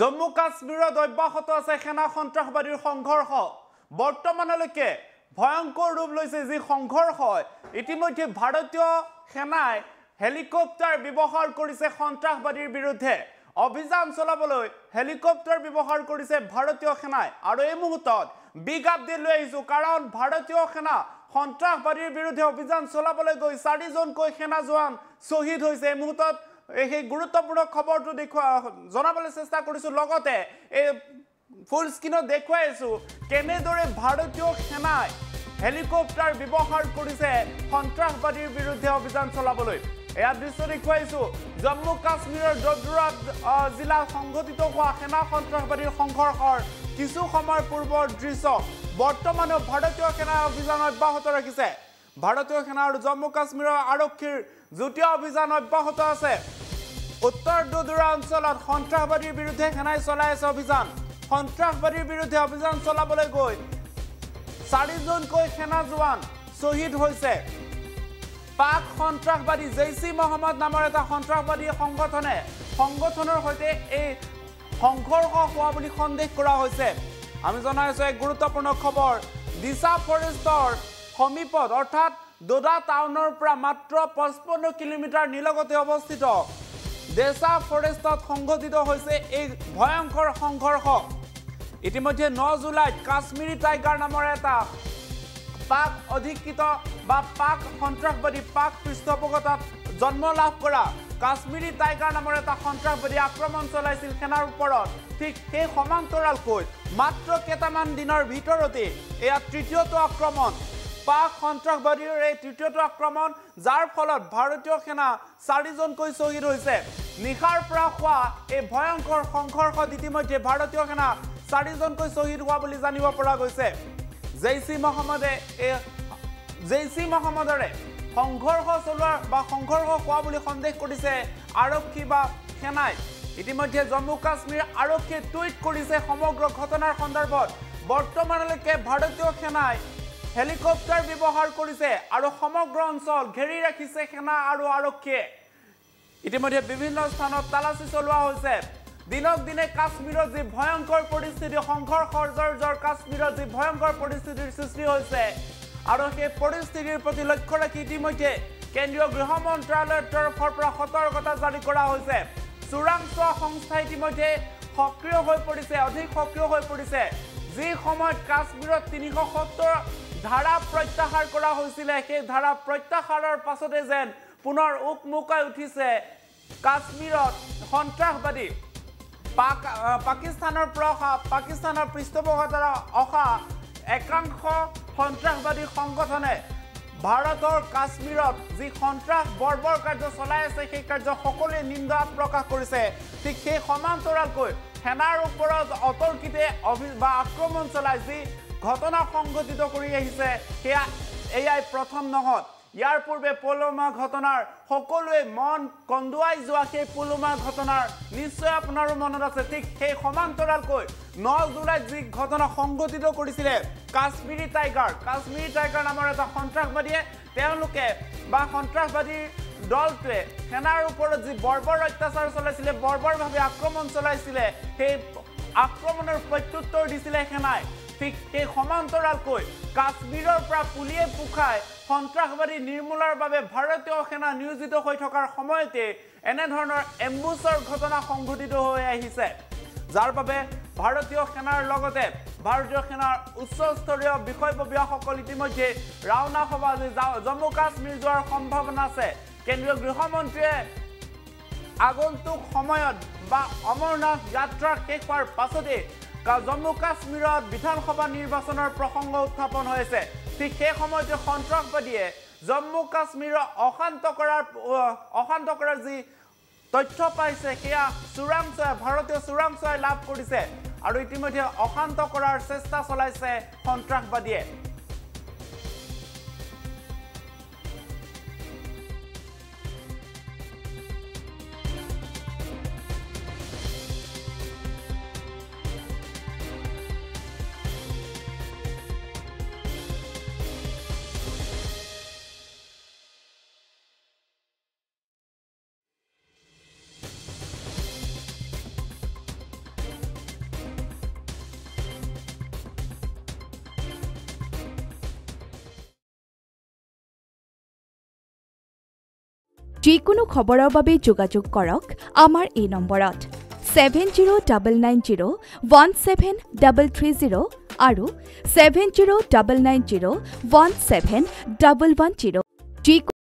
জম্মু কাশ্মীৰত অব্যাহত আছে সেনা সন্ত্ৰাসবাদীৰ সংঘৰ্ষ বৰ্তমানলৈকে ভয়ংকৰ ৰূপ লৈছে যি সংঘৰ্ষ ইতিমধ্যে ভাৰতীয় সেনাই হেলিকপ্টাৰ ব্যৱহাৰ কৰিছে সন্ত্ৰাসবাদীৰ বিৰুদ্ধে অভিযান চলাবলৈ হেলিকপ্টাৰ ব্যৱহাৰ কৰিছে ভাৰতীয় সেনাই আৰু এই মুহূৰ্তত বিগ আপডেট লৈ আহিছো কাৰণ ভাৰতীয় সেনা সন্ত্ৰাসবাদীৰ বিৰুদ্ধে অভিযান চলাবলৈ গৈ 4জনকৈ সেনা জোৱান শহীদ হৈছে এই মুহূৰ্তত এই গুৰুত্বপূৰ্ণ খবৰটো দেখুৱা জনাবলৈ চেষ্টা কৰিছো লগতে এই ফুল স্ক্ৰিনত দেখুৱাইছো কেনেদৰে ভাৰতীয় সেনাই হেলিকপ্টাৰ ব্যৱহাৰ কৰিছে সন্ত্ৰাসবাদীৰ বিৰুদ্ধে অভিযান চলাবলৈ এয়া দৃশ্য দেখুৱাইছো জম্মু কাশ্মীৰৰ ডডুৰা জিলা সংঘটিত হোৱা সেনা সন্ত্ৰাসবাদীৰ সংঘৰ্ষৰ কিছু সময় পূৰ্বৰ দৃশ্য বৰ্তমানে ভাৰতীয় সেনা অভিযান অব্যাহত ৰাখিছে ভাৰতীয় সেনা আৰু জম্মু কাশ্মীৰৰ আৰক্ষীৰ যুটীয়া অভিযান অব্যাহত আছে উত্তৰ ডডুৰা অঞ্চলত সন্ত্ৰাসবাদীৰ বিৰুদ্ধে সেনাই চলাই আছে অভিযান সন্ত্ৰাসবাদীৰ বিৰুদ্ধে অভিযান চলাবলৈ গৈ 4জনকৈ সেনা জোৱান শহীদ হৈছে পাক সন্ত্ৰাসবাদী জেইছি মহম্মদ নামৰ এটা সন্ত্ৰাসবাদী সংগঠনৰ সৈতে এই সংঘৰ্ষ হোৱা বুলি সন্দেহ কৰা হৈছে আমি জনাইছো এক গুৰুত্বপূৰ্ণ খবৰ দিশা ফৰেষ্টৰ সমীপত অৰ্থাৎ ডডা টাউনৰ পৰা মাত্ৰ 55 কিলোমিটাৰ নিলগতে অৱস্থিত দিশা ফৰেষ্টত সংঘটিত হৈছে এই ভয়ংকৰ সংঘৰ্ষ ইতিমধ্যে 9 জুলাইত কাশ্মীৰী টাইগাৰ নামৰ এটা পাক অধিকৃত বা পাক সন্ত্ৰাসবাদী পাক পৃষ্ঠপোষকতাত জন্ম লাভ কৰা কাশ্মীৰী টাইগাৰ নামৰ এটা সন্ত্ৰাসবাদী আক্ৰমণ চলাইছিল সেনাৰ ওপৰত ঠিক সেই সমান্তৰালকৈ মাত্ৰ কেইটামান দিনৰ ভিতৰতে এয়া তৃতীয়টো আক্ৰমণ পাক সন্ত্ৰাসবাদীৰ এই তৃতীয়টো আক্ৰমণ যাৰ ফলত ভাৰতীয় সেনা 4জনকৈ শহীদ হৈছে নিশাৰ পৰা হোৱা এই ভয়ংকৰ সংঘৰ্ষত ইতিমধ্যে ভাৰতীয় সেনা 4জনকৈ শহীদ হোৱা বুলি জানিব পৰা গৈছে জেইছি মহম্মদৰে সংঘৰ্ষ চলোৱাৰ বা সংঘৰ্ষ হোৱা বুলি সন্দেহ কৰিছে আৰক্ষী বা সেনাই ইতিমধ্যে জম্মু কাশ্মীৰ আৰক্ষীয়ে টুইট কৰিছে সমগ্ৰ ঘটনাৰ সন্দৰ্ভত বৰ্তমানলৈকে ভাৰতীয় সেনাই হেলিকপ্টাৰ ব্যৱহাৰ কৰিছে আৰু সমগ্ৰ অঞ্চল ঘেৰি ৰাখিছে সেনা আৰু আৰক্ষীয়ে ইতিমধ্যে বিভিন্ন স্থানত তালাচী চলোৱা হৈছে দিনক দিনে কাশ্মীৰৰ যি ভয়ংকৰ পৰিস্থিতি সংঘৰ্ষৰ জৰ্জৰ কাশ্মীৰৰ যি ভয়ংকৰ পৰিস্থিতিৰ সৃষ্টি হৈছে আৰু সেই পৰিস্থিতিৰ প্ৰতি লক্ষ্য ৰাখি ইতিমধ্যে কেন্দ্ৰীয় গৃহ মন্ত্ৰালয়ৰ তৰফৰ পৰা সতৰ্কতা জাৰি কৰা হৈছে চোৰাংচোৱা সংস্থা ইতিমধ্যে সক্ৰিয় হৈ পৰিছে অধিক সক্ৰিয় হৈ পৰিছে যি সময়ত কাশ্মীৰত 370 ধাৰা প্ৰত্যাহাৰ কৰা হৈছিল সেই ধাৰা প্ৰত্যাহাৰৰ পাছতে যেন পুনৰ উকমুকাই উঠিছে কাশ্মীৰত সন্ত্ৰাসবাদী পাকিস্তানৰ পৃষ্ঠপোষকতাৰ অহা একাংশ সন্ত্ৰাসবাদী সংগঠনে ভাৰতৰ কাশ্মীৰত যি সন্ত্ৰাস বৰ্বৰ কাৰ্য চলাই আছে সেই কাৰ্য সকলোৱে নিন্দা প্ৰকাশ কৰিছে ঠিক সেই সমান্তৰালকৈ সেনাৰ ওপৰত অতৰ্কিতে আক্ৰমণ চলাই যি ঘটনা সংঘটিত কৰি আহিছে সেয়া এয়াই প্ৰথম নহয় ইয়াৰ পূৰ্বে পুলৱামা ঘটনাৰ সকলোৱে মন কন্দুৱাই যোৱা সেই পুলৱামা ঘটনাৰ নিশ্চয় আপোনাৰো মনত আছে ঠিক সেই সমান্তৰালকৈ 9 জুলাইত যি ঘটনা সংঘটিত কৰিছিলে কাশ্মীৰী টাইগাৰ নামৰ এটা সন্ত্ৰাসবাদীয়ে তেওঁলোকে বা সন্ত্ৰাসবাদীৰ দলটোৱে সেনাৰ ওপৰত যি বৰ্বৰ অত্যাচাৰ চলাইছিলে বৰ্বৰভাৱে আক্ৰমণ চলাইছিলে সেই আক্ৰমণৰ প্ৰত্যুত্তৰ দিছিলে সেনাই ঠিক এই সমান্তৰালকৈ কাশ্মীৰৰ পৰা পুলিয়ে পুখাই সন্ত্ৰাসবাদী নিৰ্মূলৰ বাবে ভাৰতীয় সেনা নিয়োজিত হৈ থকাৰ সময়তে এনেধৰণৰ এম্বুছৰ ঘটনা সংঘটিত হৈ আহিছে যাৰ বাবে ভাৰতীয় সেনাৰ লগতে ভাৰতীয় সেনাৰ উচ্চস্তৰীয় বিষয়ববীয়াসকল ইতিমধ্যে ৰাওনা হ'ব জম্মু কাশ্মীৰ যোৱাৰ সম্ভাৱনা আছে কেন্দ্ৰীয় গৃহমন্ত্ৰীয়ে আগন্তুক সময়ত বা অমৰনাথ যাত্ৰা শেষ হোৱাৰ পাছতে জম্মু কাশ্মীৰত বিধানসভা নিৰ্বাচনৰ প্ৰসংগ উত্থাপন হৈছে ঠিক সেই সময়তে সন্ত্ৰাসবাদীয়ে জম্মু কাশ্মীৰৰ অশান্ত কৰাৰ যি তথ্য পাইছে সেয়া ভাৰতীয় চোৰাংচোৱাই লাভ কৰিছে আৰু ইতিমধ্যে অশান্ত কৰাৰ চেষ্টা চলাইছে সন্ত্ৰাসবাদীয়ে যিকোনো খবৰৰ বাবে যোগাযোগ কৰক আমাৰ এই নম্বৰত 7099017330 আৰু 7099017110।